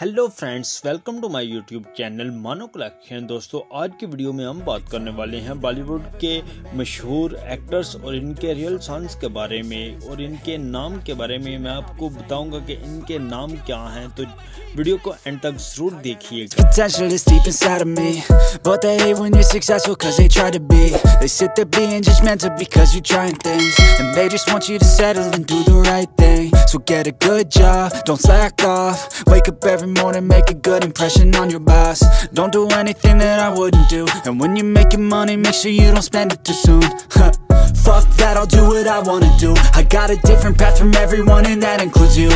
Hello friends, welcome to my YouTube channel Mano collection. दोस्तों, आज की वीडियो में हम बात करने वाले हैं बॉलीवुड के मशहूर एक्टर्स और इनके रियल सन्स के बारे में और इनके नाम के बारे में मैं आपको बताऊंगा कि इनके नाम क्या हैं, तो वीडियो को एंड तक जरूर देखिएगा। Morning, make a good impression on your boss. Don't do anything that I wouldn't do. And when you're making money, make sure you don't spend it too soon. Fuck that, I'll do what I wanna do. I got a different path from everyone, and that includes you.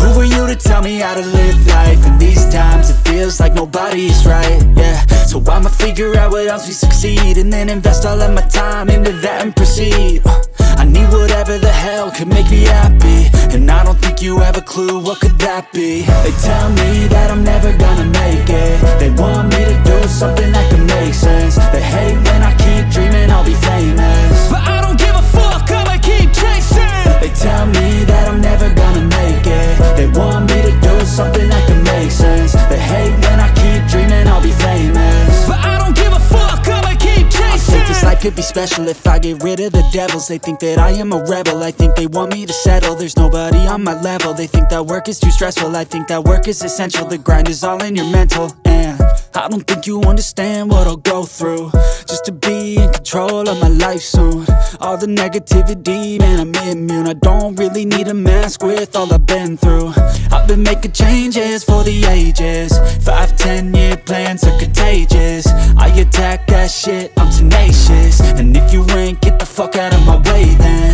Who were you to tell me how to live life? And these times it feels like nobody's right, yeah. So I'ma figure out what else we succeed, and then invest all of my time into that and proceed. I need whatever the hell could make me happy, and I don't think you have a clue what could that be. They tell me that I'm never gonna make it. They want me to do something that can make sense. They hate when I keep dreaming I'll be famous, but I don't give a fuck, I'ma keep chasing. They tell me that I'm never gonna make it. They want me to do something that can make sense. They hate when I keep dreaming I'll be famous, but I don't give a fuck, I'ma keep chasing. I think this life could be special if I get rid of the devils. They think that I am a rebel, I think they want me to settle. There's nobody on my level, they think that work is too stressful. I think that work is essential, the grind is all in your mental. And I don't think you understand what I'll go through just to be in control of my life soon. All the negativity, man, I'm immune. I don't really need a mask with all I've been through. I've been making changes for the ages. 5-10 year plans are contagious. I attack that shit, I'm tenacious. And if you ain't, get the fuck out of my way then.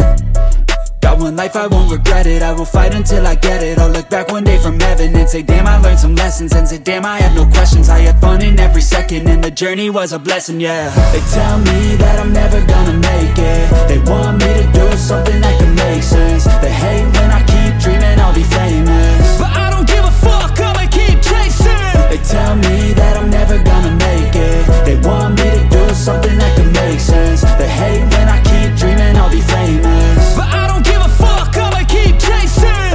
Got one life, I won't regret it. I will fight until I get it. I'll look back one day from heaven and say damn, I learned some lessons. And say damn, I had no questions. I had fun in every second, and the journey was a blessing, yeah. They tell me that I'm never gonna make it. They want me to do something that can make sense. They hate when I keep dreaming I'll be famous, but I don't give a fuck, I'ma keep chasing. They tell me that I'm never gonna make it. They want me to do something that can make sense. They hate when I keep dreaming I'll be famous, but I don't give a fuck, I'ma keep chasing.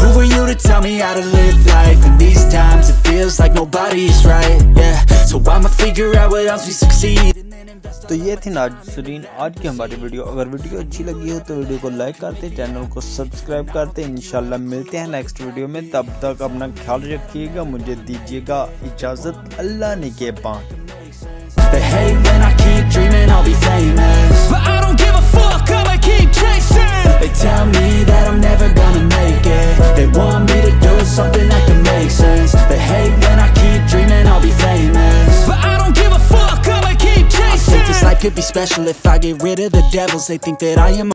Who were you to tell me how to live life? And these times it feels like nobody's right, yeah. So I'ma figure out what else we succeed. तो ये थी नाज़रीन आज की हमारी video. अगर video अच्छी लगी हो तो वीडियो को लाइक करते, चैनल को सब्सक्राइब करते। इंशाल्लाह मिलते हैं नेक्स्ट वीडियो में, तब तक अपना ख्याल रखिएगा, मुझे दीजिएगा इजाज़त। अल्लाह ने के could be special if I get rid of the devils. They think that I am